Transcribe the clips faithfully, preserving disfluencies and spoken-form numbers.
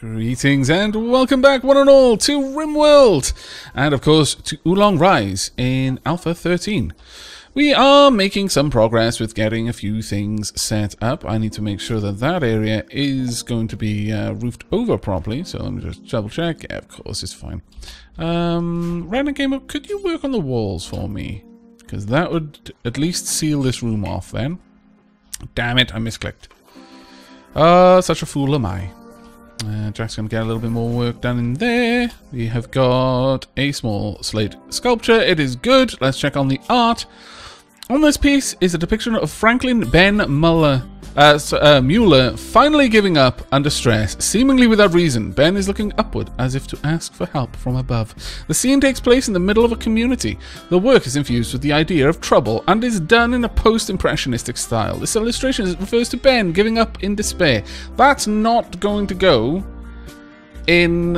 Greetings and welcome back one and all to Rimworld and of course to Oolong Rise in Alpha thirteen. We are making some progress with getting a few things set up. I need to make sure that that area is going to be uh, roofed over properly, so let me just double check. Yeah, of course, it's fine. Um, Radneck Gamer, could you work on the walls for me? Because that would at least seal this room off then. Damn it, I misclicked. Uh, such a fool am I. Uh, Jack's going to get a little bit more work done in there. We have got a small slate sculpture. It is good. Let's check on the art. On this piece is a depiction of Franklin Ben Muller, uh, uh, Mueller finally giving up under stress, seemingly without reason. Ben is looking upward as if to ask for help from above. The scene takes place in the middle of a community. The work is infused with the idea of trouble and is done in a post-impressionistic style. This illustration refers to Ben giving up in despair. That's not going to go in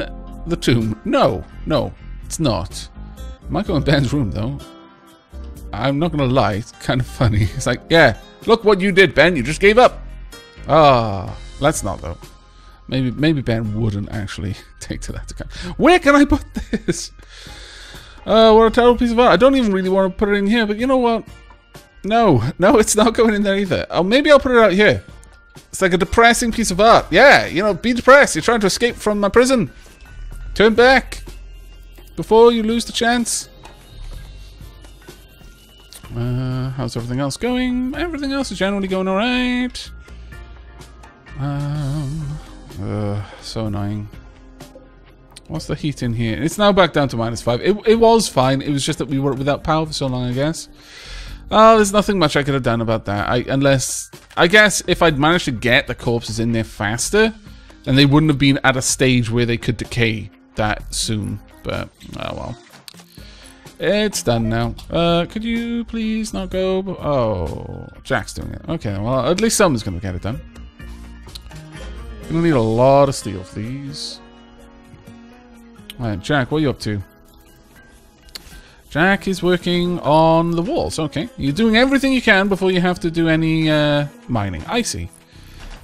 the tomb. No, no, it's not. It might go in Ben's room, though. I'm not going to lie, it's kind of funny. It's like, yeah, look what you did, Ben. You just gave up. Ah, let's not, though. Maybe maybe Ben wouldn't actually take to that account. Where can I put this? Uh, what a terrible piece of art. I don't even really want to put it in here, but you know what? No, no, it's not going in there either. Oh, maybe I'll put it out here. It's like a depressing piece of art. Yeah, you know, be depressed. You're trying to escape from my prison. Turn back before you lose the chance. Uh, how's everything else going? Everything else is generally going alright. Um, uh, so annoying. What's the heat in here? It's now back down to minus five. It, it was fine. It was just that we were without power for so long, I guess. Uh, there's nothing much I could have done about that. I, unless, I guess if I'd managed to get the corpses in there faster, then they wouldn't have been at a stage where they could decay that soon. But, oh well. It's done now. Uh, could you please not go? Oh, Jack's doing it. Okay, well, at least someone's going to get it done. Gonna need a lot of steel for these. Alright, Jack, what are you up to? Jack is working on the walls. Okay, you're doing everything you can before you have to do any uh, mining. I see.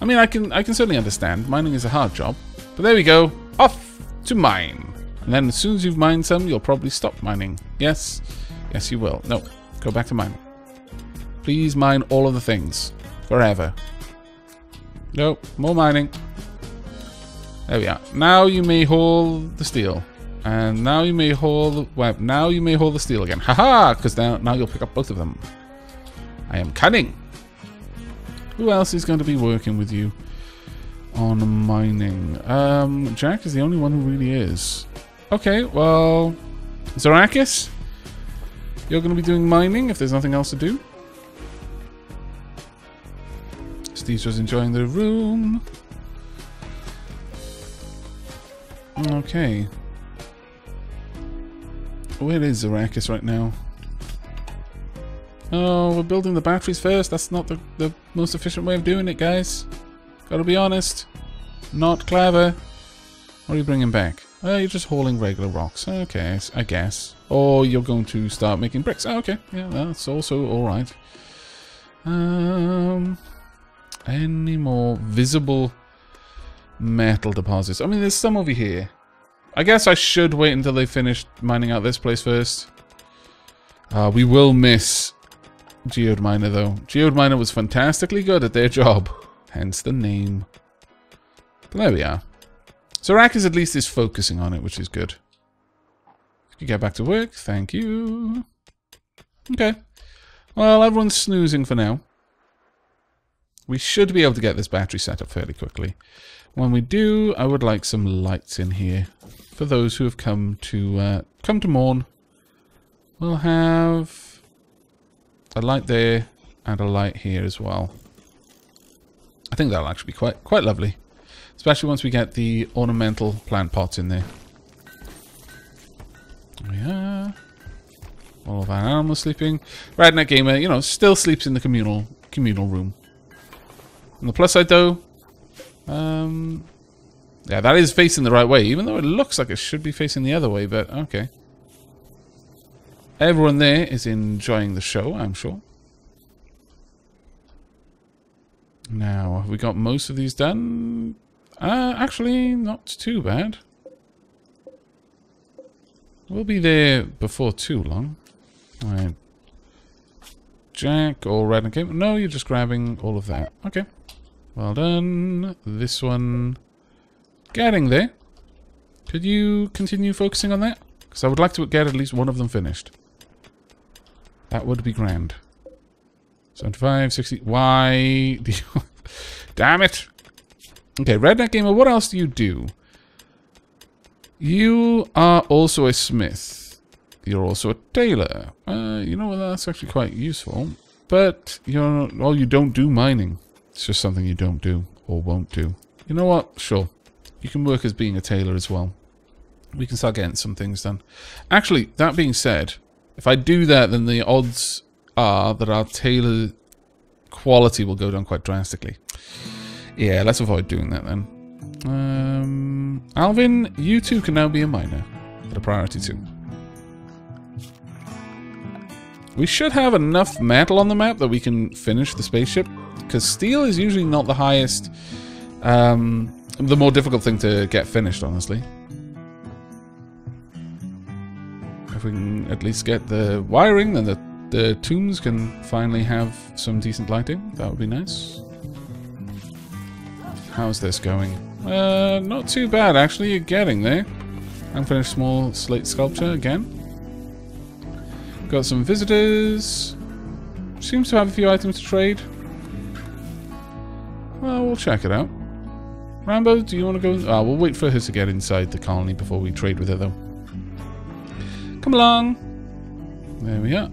I mean, I can, I can certainly understand. Mining is a hard job. But there we go. Off to mine. And then as soon as you've mined some, you'll probably stop mining. Yes. Yes, you will. No. Go back to mining. Please mine all of the things. Forever. Nope. More mining. There we are. Now you may haul the steel. And now you may haul the web. Now you may haul the steel again. Haha! Because now, now you'll pick up both of them. I am cunning. Who else is going to be working with you on mining? Um, Jack is the only one who really is. Okay, well, Zorakis, you're going to be doing mining if there's nothing else to do. Steve's just enjoying the room. Okay. Where is Zorakis right now? Oh, we're building the batteries first. That's not the, the most efficient way of doing it, guys. Gotta be honest. Not clever. What are you bringing back? Uh, you're just hauling regular rocks. Okay, I guess. Or you're going to start making bricks. Oh, okay. Yeah, that's also alright. Um, any more visible metal deposits? I mean, there's some over here. I guess I should wait until they finish mining out this place first. Uh, we will miss Geode Miner, though. Geode Miner was fantastically good at their job. Hence the name. But there we are. Zorakis at least is focusing on it, which is good. You get back to work. Thank you. Okay. Well, everyone's snoozing for now. We should be able to get this battery set up fairly quickly. When we do, I would like some lights in here for those who have come to uh, come to mourn. We'll have a light there and a light here as well. I think that'll actually be quite quite lovely. Especially once we get the ornamental plant pots in there. There we are. All of our animals sleeping. Radneck Gamer, you know, still sleeps in the communal communal room. On the plus side, though, um, yeah, that is facing the right way, even though it looks like it should be facing the other way, but okay. Everyone there is enjoying the show, I'm sure. Now, have we got most of these done? Uh, actually, not too bad. We'll be there before too long. Right. Jack or Radneck Gamer? No, you're just grabbing all of that. Okay. Well done. This one. Getting there. Could you continue focusing on that? Because I would like to get at least one of them finished. That would be grand. seventy-five, sixty... Why do you... Damn it! Okay, Redneck Gamer, what else do you do? You are also a smith. You're also a tailor. Uh, you know, that's actually quite useful. But, you're... Well, you don't do mining. It's just something you don't do or won't do. You know what? Sure. You can work as being a tailor as well. We can start getting some things done. Actually, that being said, if I do that, then the odds are that our tailor quality will go down quite drastically. Yeah, let's avoid doing that then. Um, Alvin, you too can now be a miner at a priority two. We should have enough metal on the map that we can finish the spaceship, because steel is usually not the highest, um, the more difficult thing to get finished, honestly. If we can at least get the wiring, then the, the tombs can finally have some decent lighting. That would be nice. How's this going? Uh, not too bad, actually. You're getting there. Unfinished small slate sculpture again. Got some visitors. Seems to have a few items to trade. Well, we'll check it out. Rambo, do you want to go? Ah, we'll wait for her to get inside the colony before we trade with her, though. Come along. There we are.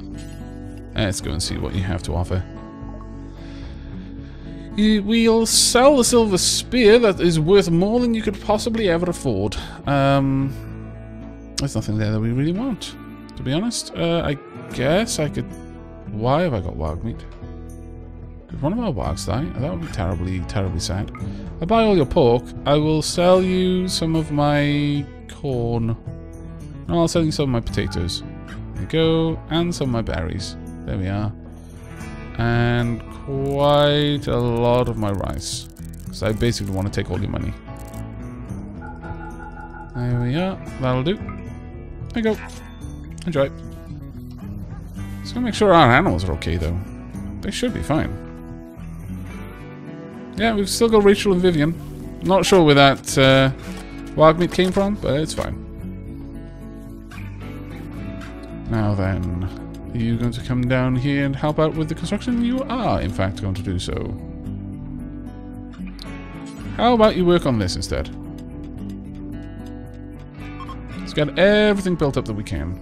Let's go and see what you have to offer. We'll sell the silver spear that is worth more than you could possibly ever afford. Um, there's nothing there that we really want, to be honest. Uh, I guess I could... Why have I got warg meat? Did one of our wargs die? That would be terribly, terribly sad. I'll buy all your pork. I will sell you some of my corn. No, I'll sell you some of my potatoes. There you go. And some of my berries. There we are. And quite a lot of my rice. Because I basically want to take all your money. There we are. That'll do. There you go. Enjoy. Just going to make sure our animals are okay, though. They should be fine. Yeah, we've still got Rachel and Vivian. Not sure where that uh, wild meat came from, but it's fine. Now then, are you going to come down here and help out with the construction? You are, in fact, going to do so. How about you work on this instead? Let's get everything built up that we can.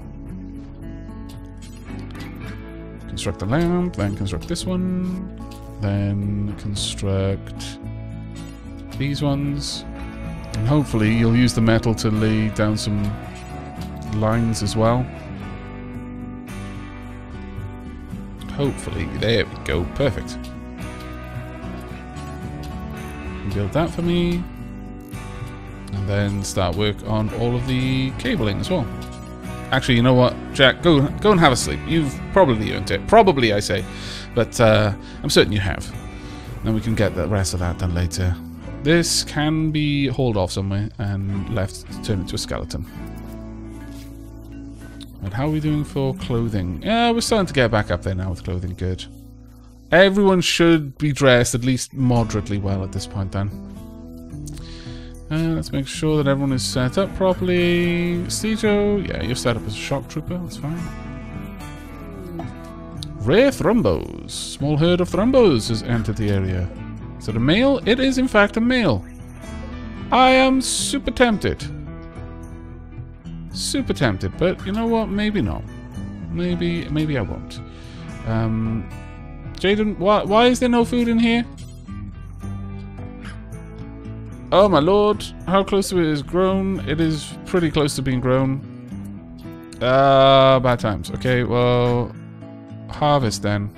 Construct the lamp, then construct this one, then construct these ones. And hopefully you'll use the metal to lay down some lines as well. Hopefully. There we go. Perfect. Build that for me. And then start work on all of the cabling as well. Actually, you know what? Jack, go go and have a sleep. You've probably earned it. Probably, I say. But uh, I'm certain you have. Then we can get the rest of that done later. This can be hauled off somewhere and left to turn into a skeleton. And how are we doing for clothing? Yeah, we're starting to get back up there now with clothing. Good. Everyone should be dressed at least moderately well at this point then. Uh, let's make sure that everyone is set up properly. Sejo, yeah, you're set up as a shock trooper. That's fine. Rare thrumbos. Small herd of thrumbos has entered the area. Is it a male? It is, in fact, a male. I am super tempted. Super tempted, but you know what? Maybe not. Maybe, maybe I won't. Um, Jaden, why, why is there no food in here? Oh my lord! How close to it is grown? It is pretty close to being grown. Ah, uh, bad times. Okay, well, harvest then.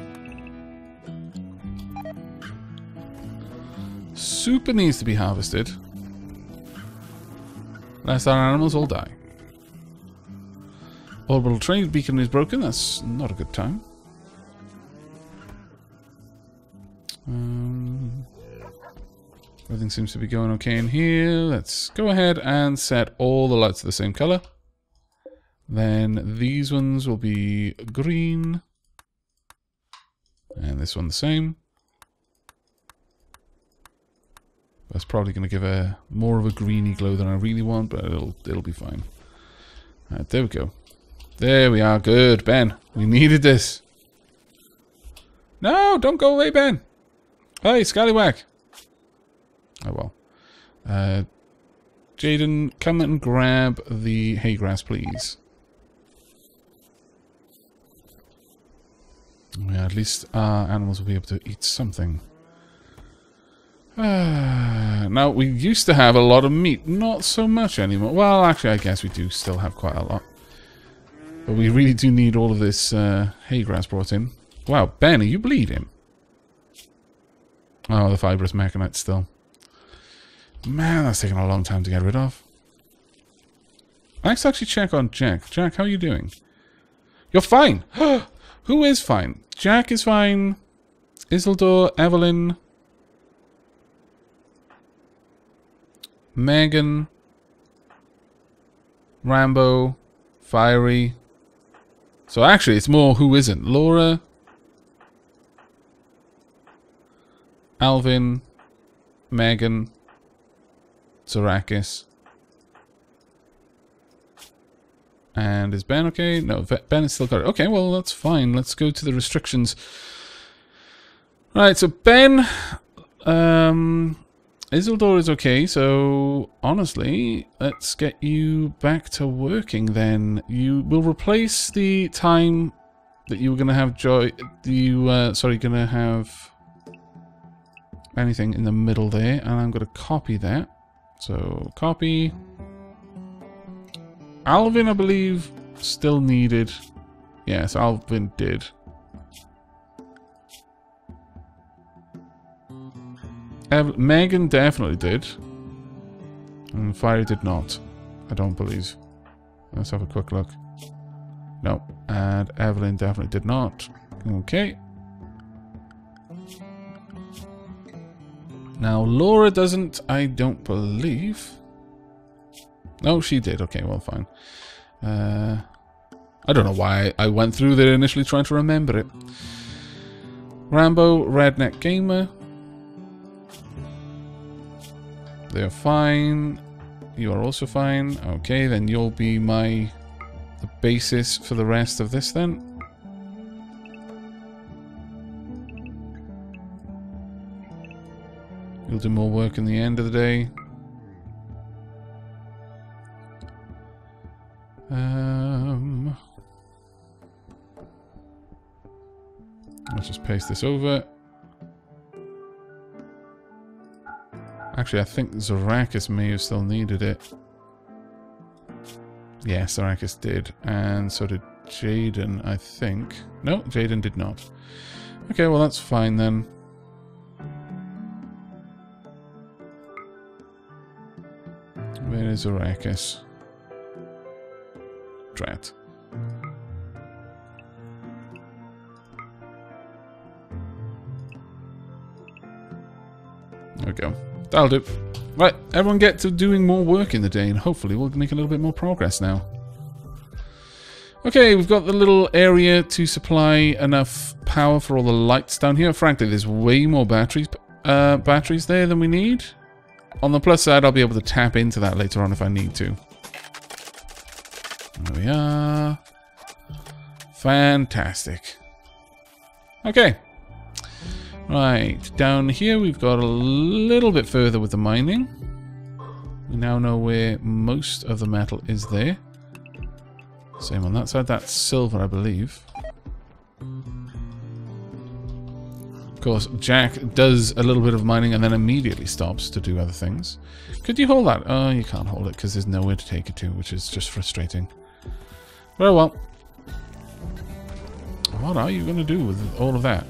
Super needs to be harvested, lest our animals all die. Orbital trade beacon is broken. That's not a good time. Um, Everything seems to be going okay in here. Let's go ahead and set all the lights to the same color. Then these ones will be green. And this one the same. That's probably going to give a more of a greeny glow than I really want, but it'll it'll be fine. All right, there we go. There we are. Good, Ben. We needed this. No, don't go away, Ben. Hey, Scallywag. Oh well. Uh, Jaden, come and grab the hay grass, please. Yeah, at least our animals will be able to eat something. Uh, now, we used to have a lot of meat. Not so much anymore. Well, actually, I guess we do still have quite a lot. But we really do need all of this uh, hay grass brought in. Wow, Ben, are you bleeding? Oh, the fibrous mechanite still. Man, that's taken a long time to get rid of. Let's actually check on Jack. Jack, how are you doing? You're fine! Who is fine? Jack is fine. Isildur, Evelyn. Megan. Rambo. Fiery. So actually, it's more who isn't. Laura. Alvin. Megan. Zorakis. And is Ben okay? No, Ben has still got it. Okay, well, that's fine. Let's go to the restrictions. Right, so Ben... Um, Isildur is okay, so honestly, let's get you back to working then. You will replace the time that you were going to have... joy. You, uh, sorry, going to have anything in the middle there, and I'm going to copy that. So, copy... Alvin, I believe, still needed. Yes, Alvin did. Ev Megan definitely did. And Fiery did not. I don't believe. Let's have a quick look. No. And Evelyn definitely did not. Okay. Now, Laura doesn't, I don't believe... Oh, she did. Okay, well, fine. Uh, I don't know why I went through there initially trying to remember it. Rambo, Redneck Gamer. They're fine. You are also fine. Okay, then you'll be my the basis for the rest of this then. You'll do more work in the end of the day. Um, let's just paste this over. Actually, I think Zorakis may have still needed it. Yeah, Zorakis did. And so did Jaden, I think. No, Jaden did not. Okay, well, that's fine then. Where is Zorakis? Drat. There we go. That'll do. Right, everyone get to doing more work in the day, and hopefully we'll make a little bit more progress now. Okay, we've got the little area to supply enough power for all the lights down here. Frankly, there's way more batteries, uh, batteries there than we need. On the plus side, I'll be able to tap into that later on if I need to. There we are. Fantastic. Okay. Right. Down here we've got a little bit further with the mining. We now know where most of the metal is there. Same on that side. That's silver, I believe. Of course, Jack does a little bit of mining and then immediately stops to do other things. Could you hold that? Oh, you can't hold it because there's nowhere to take it to, which is just frustrating. Very well. What are you going to do with all of that?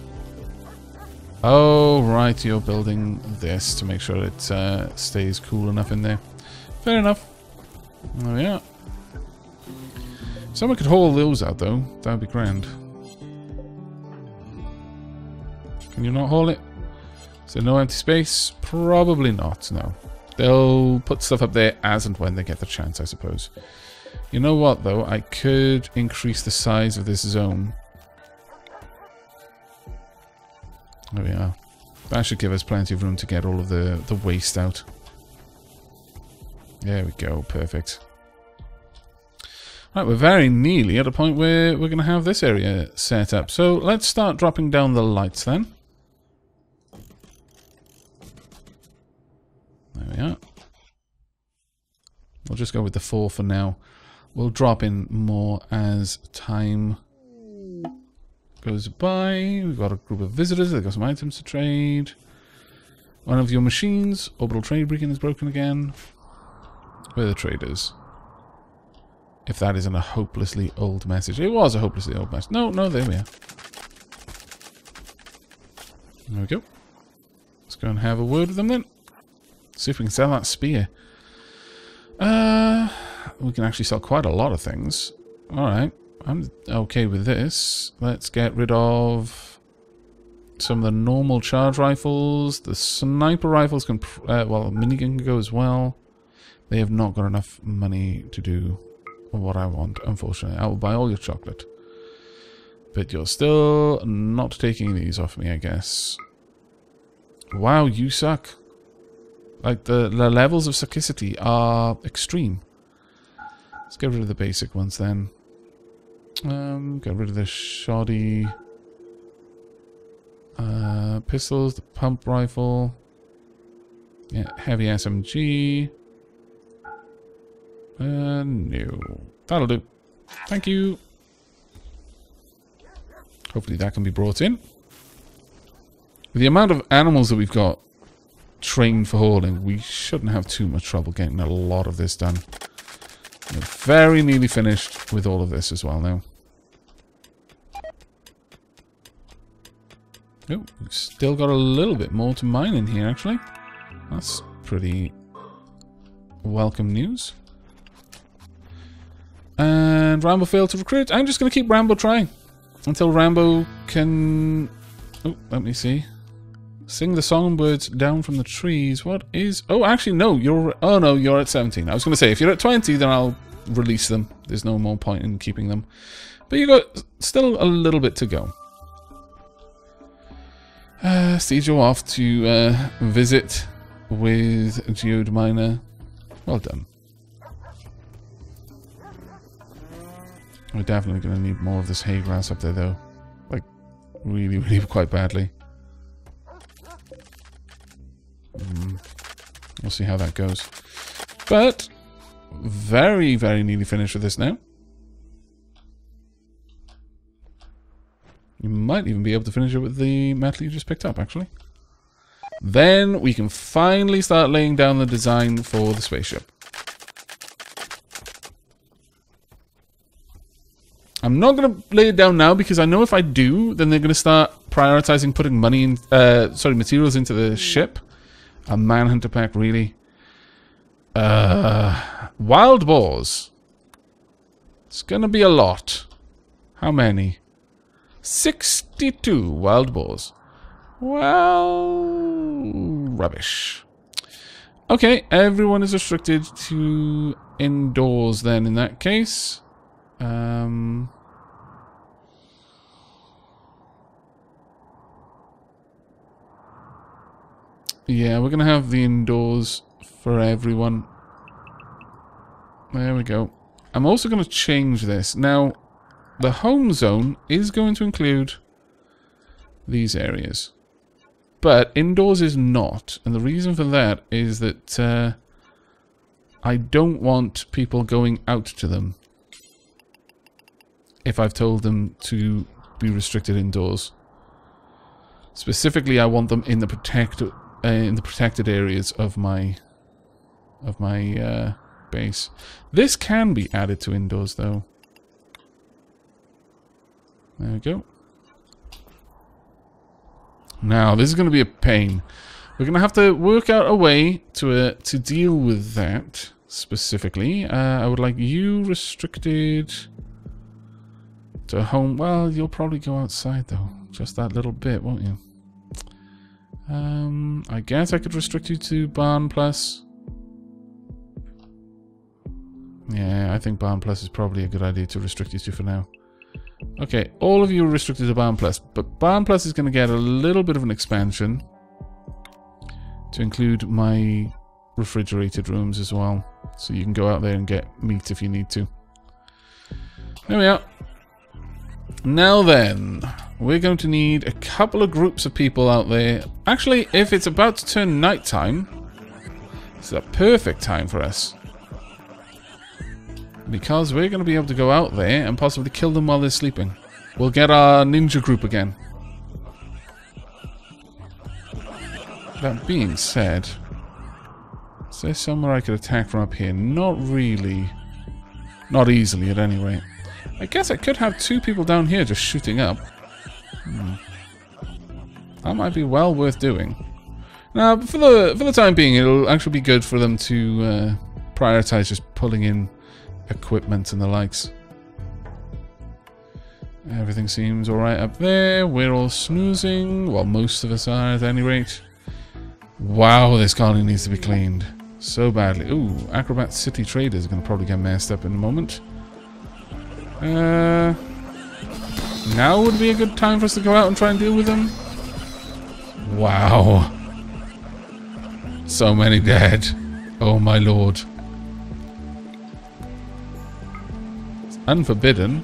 Oh, right. You're building this to make sure it uh, stays cool enough in there. Fair enough. There we are. If someone could haul those out, though, that would be grand. Can you not haul it? So no empty space? Probably not, no. They'll put stuff up there as and when they get the chance, I suppose. You know what, though? I could increase the size of this zone. There we are. That should give us plenty of room to get all of the, the waste out. There we go. Perfect. Right, we're very nearly at a point where we're going to have this area set up. So let's start dropping down the lights then. There we are. We'll just go with the four for now. We'll drop in more as time goes by. We've got a group of visitors. They've got some items to trade. One of your machines. Orbital trade beacon is broken again. We're the traders. If that isn't a hopelessly old message. It was a hopelessly old message. No, no, there we are. There we go. Let's go and have a word with them then. See if we can sell that spear. Uh, we can actually sell quite a lot of things. Alright, I'm okay with this. Let's get rid of some of the normal charge rifles. The sniper rifles can... Uh, well, minigun can go as well. They have not got enough money to do what I want, unfortunately. I will buy all your chocolate. But you're still not taking these off me, I guess. Wow, you suck. Like, the, the levels of suckicity are extreme. Let's get rid of the basic ones, then. Um, get rid of the shoddy... Uh, pistols, the pump rifle. Yeah, heavy S M G. Uh, no. That'll do. Thank you. Hopefully that can be brought in. With the amount of animals that we've got trained for hauling, we shouldn't have too much trouble getting a lot of this done. We're very nearly finished with all of this as well now. Oh, we've still got a little bit more to mine in here, actually. That's pretty welcome news. And Rambo failed to recruit. I'm just going to keep Rambo trying until Rambo can... Oh, let me see. Sing the songbirds down from the trees. What is... Oh, actually, no. You're... Oh, no, you're at seventeen. I was going to say, if you're at twenty, then I'll release them. There's no more point in keeping them. But you've got still a little bit to go. Uh, Sejo off to uh, visit with Geode Miner. Well done. We're definitely going to need more of this hay grass up there, though. Like, really, really quite badly. Mm. We'll see how that goes. But, very, very nearly finished with this now. You might even be able to finish it with the metal you just picked up, actually. Then we can finally start laying down the design for the spaceship. I'm not going to lay it down now because I know if I do, then they're going to start prioritizing putting money in, uh, sorry, materials into the ship. A manhunter pack, really. Uh, wild boars. It's going to be a lot. How many? sixty-two wild boars. Well, rubbish. Okay, everyone is restricted to indoors then in that case. Um... Yeah, we're going to have the indoors for everyone. There we go. I'm also going to change this. Now, the home zone is going to include these areas. But indoors is not. And the reason for that is that uh, I don't want people going out to them if I've told them to be restricted indoors. Specifically, I want them in the protected... Uh, in the protected areas of my of my uh, base. This can be added to indoors, though. There we go. Now this is going to be a pain. We're going to have to work out a way to uh, to deal with that specifically. Uh, I would like you restricted to home. Well, you'll probably go outside though, just that little bit, won't you? Um, I guess I could restrict you to Barn Plus. Yeah, I think Barn Plus is probably a good idea to restrict you to for now. Okay, all of you are restricted to Barn Plus, but Barn Plus is going to get a little bit of an expansion to include my refrigerated rooms as well, so you can go out there and get meat if you need to. There we are. Now then, we're going to need a couple of groups of people out there. Actually, if it's about to turn nighttime, it's a perfect time for us, because we're going to be able to go out there and possibly kill them while they're sleeping. We'll get our ninja group again. That being said, is there somewhere I could attack from up here? Not really. Not easily, at any rate. I guess I could have two people down here just shooting up. Hmm. That might be well worth doing. Now, for the, for the time being, it'll actually be good for them to uh, prioritize just pulling in equipment and the likes. Everything seems alright up there. We're all snoozing. Well, most of us are, at any rate. Wow, this colony needs to be cleaned so badly. Ooh, Acrobat City Traders are going to probably get messed up in a moment. Uh, now would be a good time for us to go out and try and deal with them. Wow. So many dead. Oh my lord. Unforbidden.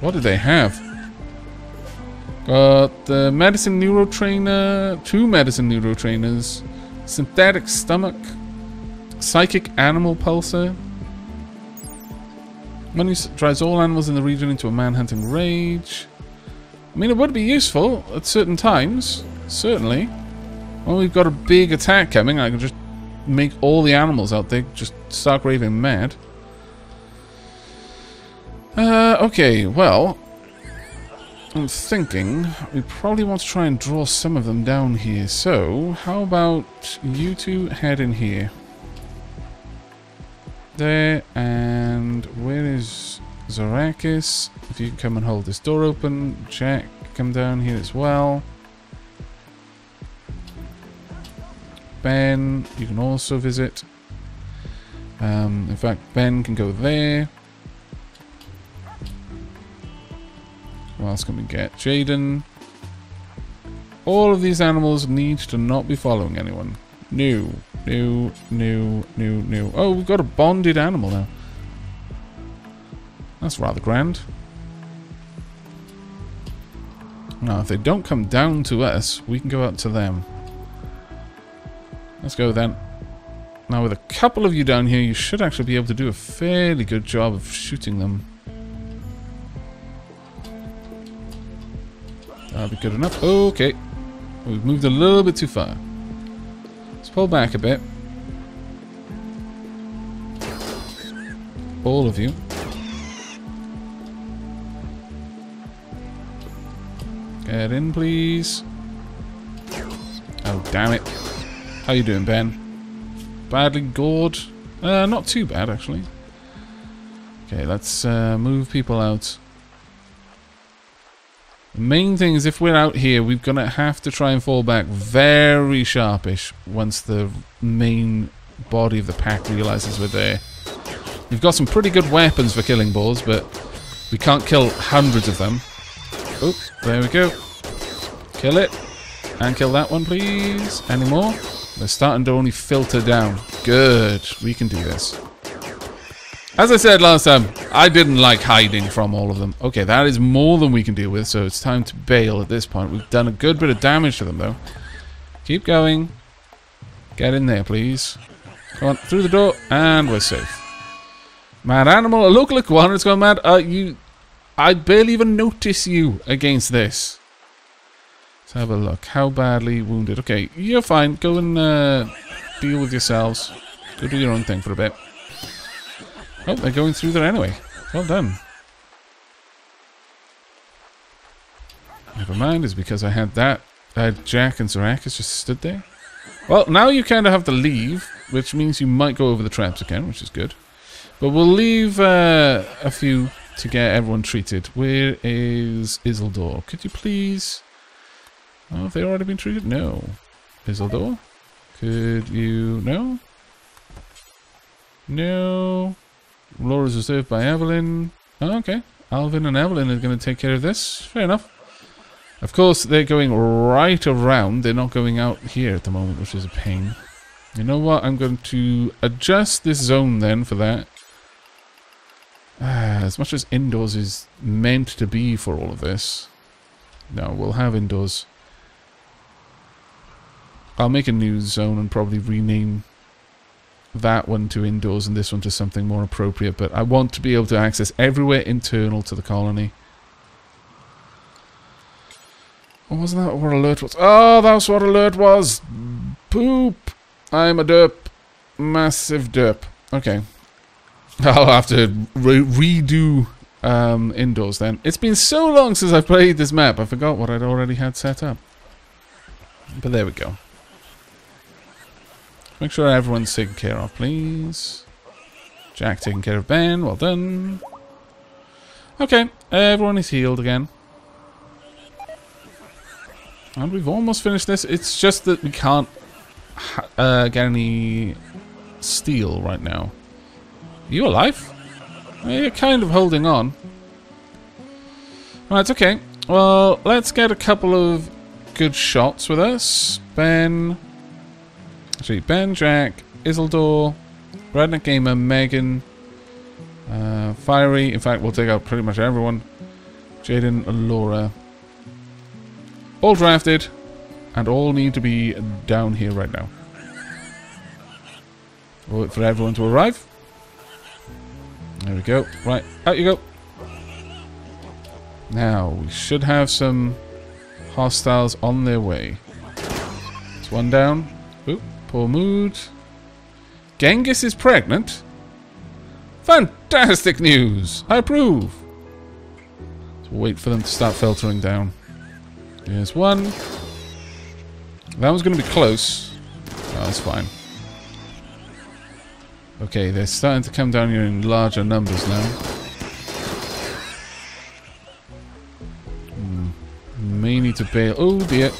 What do they have? Got the medicine neuro trainer, two medicine neuro trainers, synthetic stomach, psychic animal pulsar. Money drives all animals in the region into a manhunting rage. I mean, it would be useful at certain times, certainly. When we've got a big attack coming, I can just make all the animals out there just start raving mad. Uh, okay, well, I'm thinking we probably want to try and draw some of them down here. So, how about you two head in here? There, and where is Zorakis? If you can come and hold this door open. Jack, come down here as well. Ben, you can also visit. Um, in fact, Ben can go there. What else can we get? Jaden. All of these animals need to not be following anyone. New, new, new, new, new. Oh, we've got a bonded animal now. That's rather grand. Now, if they don't come down to us, we can go up to them. Let's go then. Now, with a couple of you down here, you should actually be able to do a fairly good job of shooting them. That'll be good enough. Okay. We've moved a little bit too far. Let's pull back a bit. All of you. Get in, please. Oh, damn it. How you doing, Ben? Badly gored? Uh, not too bad, actually. Okay, let's uh, move people out. The main thing is, if we're out here, we're going to have to try and fall back very sharpish once the main body of the pack realizes we're there. We've got some pretty good weapons for killing boars, but we can't kill hundreds of them. Oh, there we go. Kill it. And kill that one, please. Any more? They're starting to only filter down. Good. We can do this. As I said last time, I didn't like hiding from all of them. Okay, that is more than we can deal with, so it's time to bail at this point. We've done a good bit of damage to them, though. Keep going. Get in there, please. Come on, through the door, and we're safe. Mad animal, a local iguana has gone mad. Uh, you, I barely even notice you against this. Let's have a look. How badly wounded? Okay, you're fine. Go and uh, deal with yourselves. Go do your own thing for a bit. Oh, they're going through there anyway. Well done. Never mind, it's because I had that. I had Jack and Zorakis just stood there. Well, now you kind of have to leave, which means you might go over the traps again, which is good. But we'll leave uh, a few to get everyone treated. Where is Isildur? Could you please... Oh, have they already been treated? No. Isildur? Could you... No? No. Laura's reserved by Evelyn. Oh, okay. Alvin and Evelyn are going to take care of this. Fair enough. Of course, they're going right around. They're not going out here at the moment, which is a pain. You know what? I'm going to adjust this zone then for that. Ah, as much as indoors is meant to be for all of this. No, we'll have indoors. I'll make a new zone and probably rename that one to indoors and this one to something more appropriate, but I want to be able to access everywhere internal to the colony. Oh, wasn't that what alert was? Oh, that's what alert was! Poop! I'm a derp. Massive derp. Okay. I'll have to re redo um, indoors then. It's been so long since I've played this map, I forgot what I'd already had set up. But there we go. Make sure everyone's taken care of, please. Jack taking care of Ben, well done. Okay, everyone is healed again. And we've almost finished this. It's just that we can't uh, get any steel right now. Are you alive? You're kind of holding on. Right, okay. Well, let's get a couple of good shots with us. Ben... Actually, Ben, Jack, Isildur, Radneck Gamer, Megan, uh, Fiery. In fact, we'll take out pretty much everyone. Jaden, Allura. All drafted. And all need to be down here right now. We'll wait for everyone to arrive. There we go. Right, out you go. Now, we should have some hostiles on their way. It's one down. Oop. Poor mood. Genghis is pregnant? Fantastic news! I approve! So we'll wait for them to start filtering down. Here's one. That one's going to be close. Oh, that's fine. Okay, they're starting to come down here in larger numbers now. Hmm. May need to bail. Oh dear.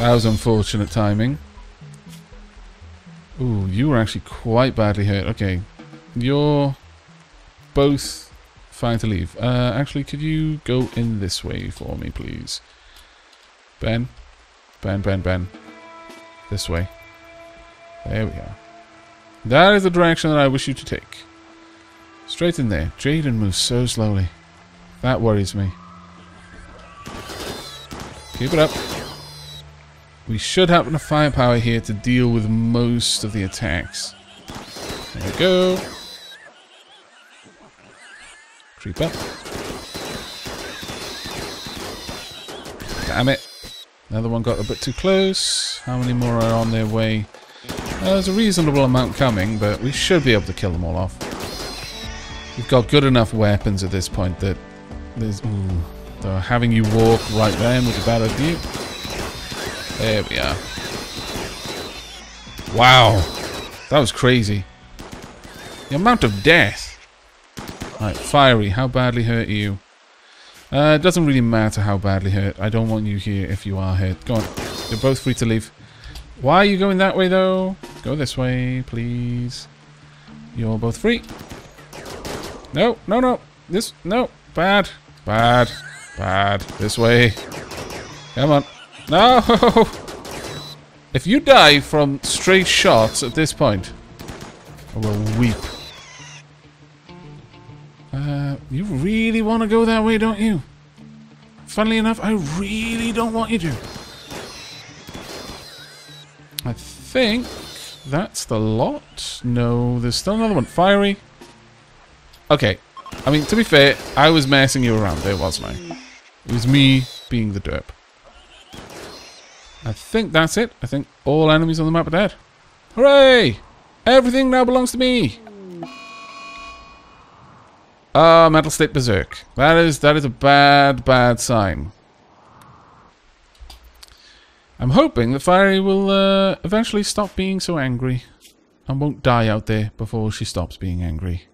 That was unfortunate timing. Ooh, you were actually quite badly hurt. Okay. You're both fine to leave. Uh, actually, could you go in this way for me, please? Ben. Ben, Ben, Ben. This way. There we are. That is the direction that I wish you to take. Straight in there. Jaden moves so slowly. That worries me. Keep it up. We should have enough firepower here to deal with most of the attacks. There we go. Creep up. Damn it. Another one got a bit too close. How many more are on their way? Uh, there's a reasonable amount coming, but we should be able to kill them all off. We've got good enough weapons at this point that there's... Ooh, so having you walk right there was a bad idea. There we are. Wow. That was crazy. The amount of death. Right, Fiery, how badly hurt are you? Uh, it doesn't really matter how badly hurt. I don't want you here if you are hurt. Go on. You're both free to leave. Why are you going that way, though? Go this way, please. You're both free. No, no, no. This, no. Bad. Bad. Bad. This way. Come on. No! If you die from straight shots at this point, I will weep. Uh, you really want to go that way, don't you? Funnily enough, I really don't want you to. I think that's the lot. No, there's still another one. Fiery. Okay. I mean, to be fair, I was messing you around there, wasn't I? It was me being the derp. I think that's it. I think all enemies on the map are dead. Hooray! Everything now belongs to me! Ah, uh, Metal State Berserk. That is, that is a bad, bad sign. I'm hoping that Fiery will uh, eventually stop being so angry. And won't die out there before she stops being angry.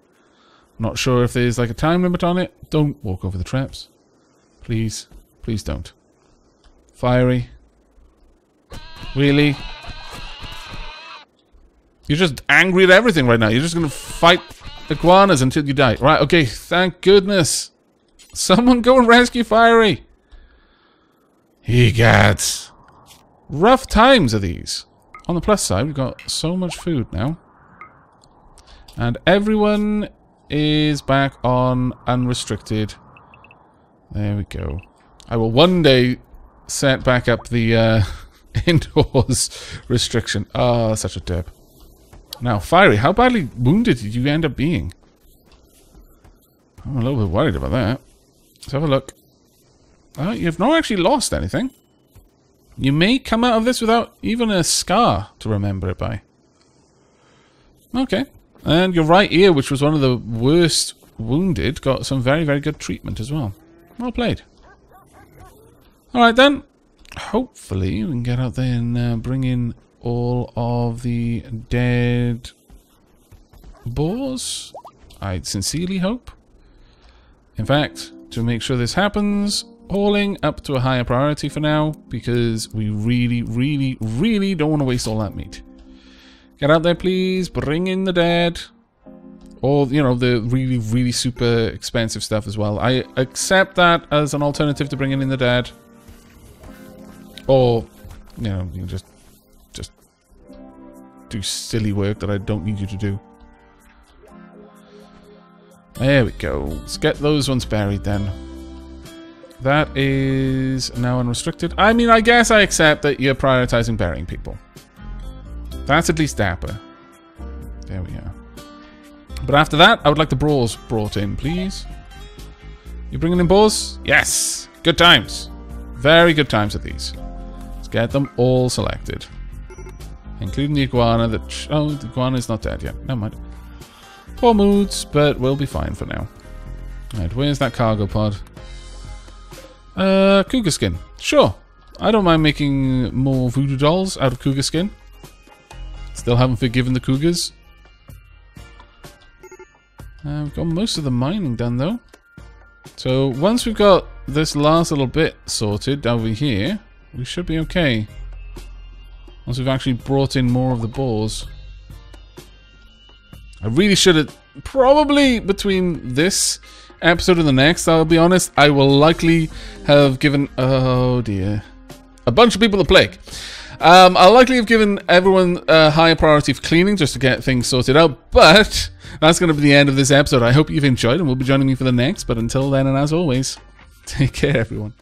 I'm not sure if there's like a time limit on it. Don't walk over the traps. Please, please don't. Fiery... Really? You're just angry at everything right now. You're just gonna fight iguanas until you die. Right, okay, thank goodness. Someone go and rescue Fiery. Egads. Rough times are these. On the plus side, we've got so much food now. And everyone is back on unrestricted. There we go. I will one day set back up the uh, indoors restriction. Ah, oh, such a dip. Now, Fiery, how badly wounded did you end up being? I'm a little bit worried about that. Let's have a look. Uh, you've not actually lost anything. You may come out of this without even a scar to remember it by. Okay. And your right ear, which was one of the worst wounded, got some very, very good treatment as well. Well played. Alright then. Hopefully we can get out there and uh, bring in all of the dead boars. I sincerely hope. In fact, to make sure this happens, hauling up to a higher priority for now, because we really, really, really don't want to waste all that meat. Get out there, please. Bring in the dead. Or, you know, the really, really super expensive stuff as well. I accept that as an alternative to bringing in the dead. Or, you know, you can just, just do silly work that I don't need you to do. There we go. Let's get those ones buried then. That is now unrestricted. I mean, I guess I accept that you're prioritizing burying people. That's at least dapper. There we are. But after that, I would like the brawls brought in, please. You bringing in brawls? Yes! Good times. Very good times at these. Let's get them all selected. Including the iguana that... Oh, the iguana is not dead yet. Never mind. Poor moods, but we'll be fine for now. Alright, where's that cargo pod? Uh, cougar skin. Sure. I don't mind making more voodoo dolls out of cougar skin. Still haven't forgiven the cougars. Uh, we've got most of the mining done though. So once we've got this last little bit sorted over here, we should be okay. Once we've actually brought in more of the boars. I really should have... Probably between this episode and the next, I'll be honest, I will likely have given... Oh dear. A bunch of people the plague. Um, I'll likely have given everyone a higher priority for cleaning just to get things sorted out, but that's going to be the end of this episode. I hope you've enjoyed and will be joining me for the next, but until then, and as always, take care, everyone.